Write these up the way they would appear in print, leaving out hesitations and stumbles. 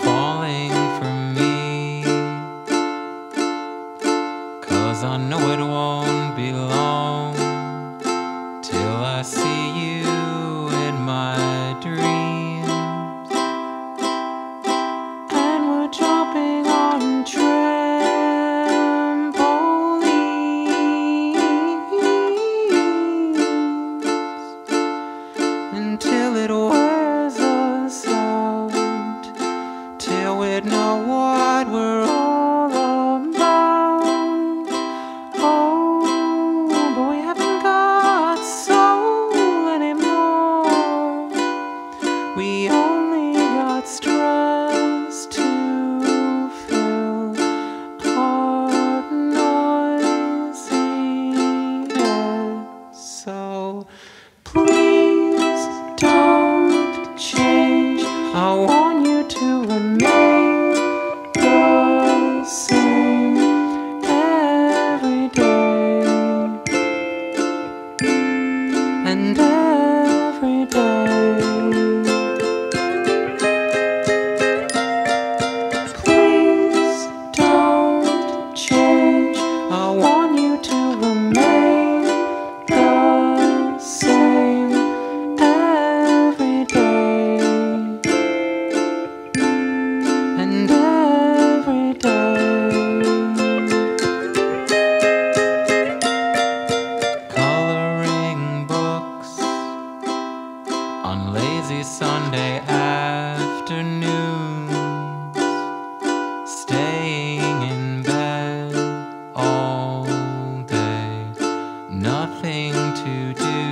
falling for me, 'cause I know it won't be long till I see you in my dreams. And we're jumping on trampolines until it wears us out, till we'd know what we're all about. Oh, but we haven't got soul anymore. We only got stress to fill our noisy head. So please don't change. I want you to remain the same every day, and every day. Please don't change. I want you to remain the same every day, and every day. Coloring books on lazy Sunday afternoons, staying in bed all day, nothing to do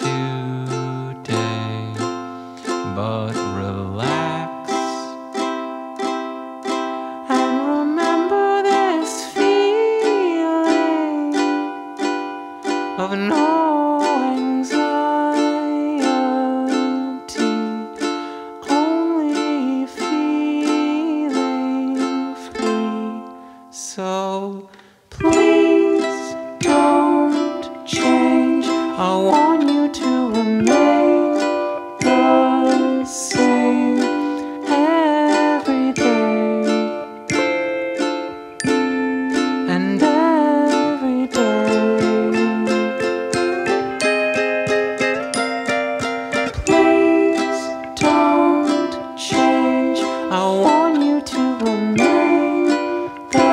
today but relax. And remember this feeling of no anxiety, only feeling free. So please don't change. I want you to remain the same every day, and every day. Please don't change. I want you to remain the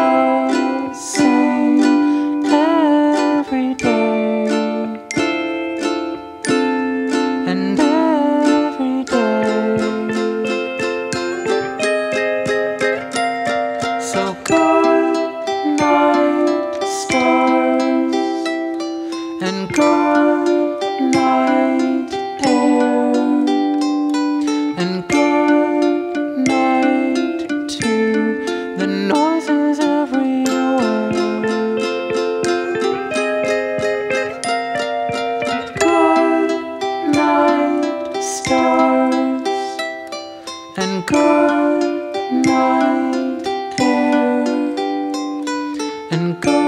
same every day, and every day. So good night, stars, and good night, air, and good night to the noises everywhere. Good night, stars, and good night, air, and good